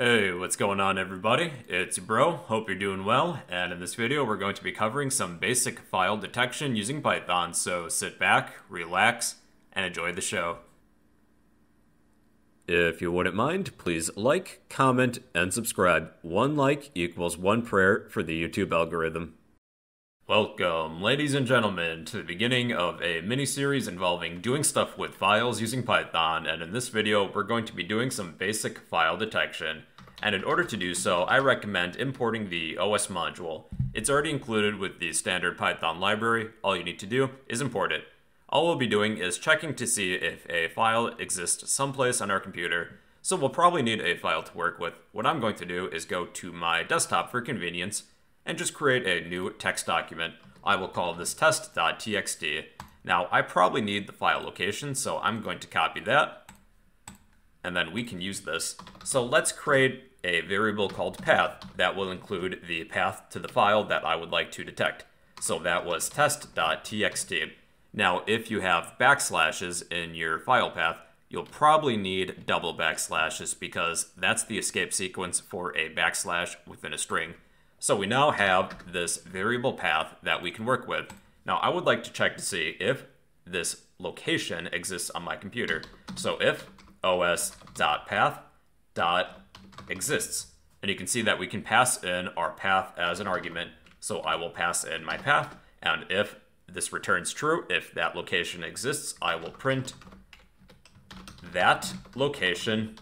Hey, what's going on everybody? It's your bro, hope you're doing well, and in this video we're going to be covering some basic file detection using Python, so sit back, relax, and enjoy the show. If you wouldn't mind, please like, comment, and subscribe. One like equals one prayer for the YouTube algorithm. Welcome, ladies and gentlemen, to the beginning of a mini-series involving doing stuff with files using Python, and in this video, we're going to be doing some basic file detection. And in order to do so, I recommend importing the OS module. It's already included with the standard Python library. All you need to do is import it. All we'll be doing is checking to see if a file exists someplace on our computer, so we'll probably need a file to work with. What I'm going to do is go to my desktop for convenience, and just create a new text document. I will call this test.txt. Now, I probably need the file location, so I'm going to copy that, and then we can use this. So let's create a variable called path that will include the path to the file that I would like to detect. So that was test.txt. Now, if you have backslashes in your file path, you'll probably need double backslashes because that's the escape sequence for a backslash within a string. So we now have this variable path that we can work with. Now I would like to check to see if this location exists on my computer. So if os.path.exists, and you can see that we can pass in our path as an argument. So I will pass in my path, and if this returns true, if that location exists, I will print that location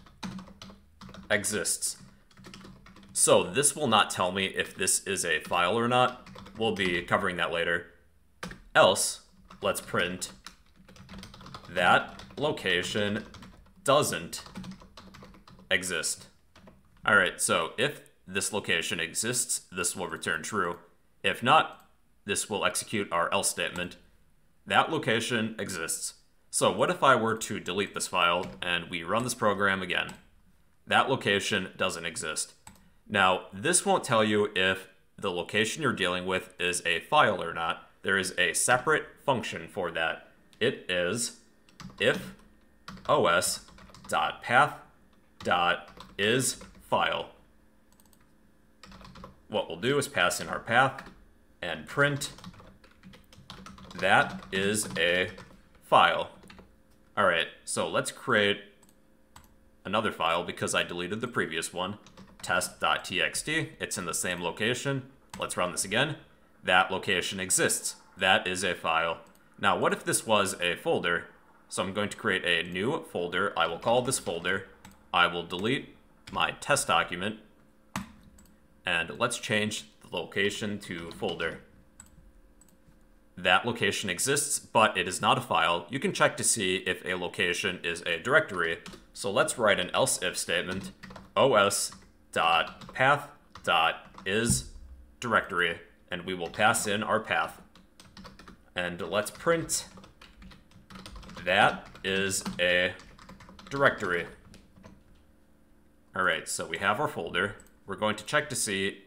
exists. So this will not tell me if this is a file or not. We'll be covering that later. Else, let's print that location doesn't exist. All right, so if this location exists, this will return true. If not, this will execute our else statement. That location exists. So what if I were to delete this file and we run this program again? That location doesn't exist. Now, this won't tell you if the location you're dealing with is a file or not. There is a separate function for that. It is if os.path.isFile. What we'll do is pass in our path and print that is a file. All right, so let's create another file because I deleted the previous one. Test.txt, it's in the same location. Let's run this again. That location exists. That is a file. Now, what if this was a folder? So I'm going to create a new folder. I will call this folder. I will delete my test document. And let's change the location to folder. That location exists, but it is not a file. You can check to see if a location is a directory. So let's write an else if statement. os.path.isDirectory, and we will pass in our path. And let's print that is a directory. All right, so we have our folder. We're going to check to see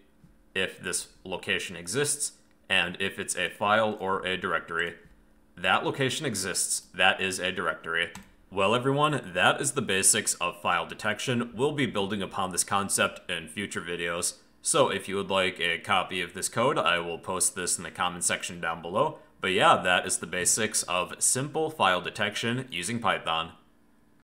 if this location exists and if it's a file or a directory. That location exists. That is a directory. Well everyone, that is the basics of file detection. We'll be building upon this concept in future videos. So if you would like a copy of this code, I will post this in the comment section down below. But yeah, that is the basics of simple file detection using Python.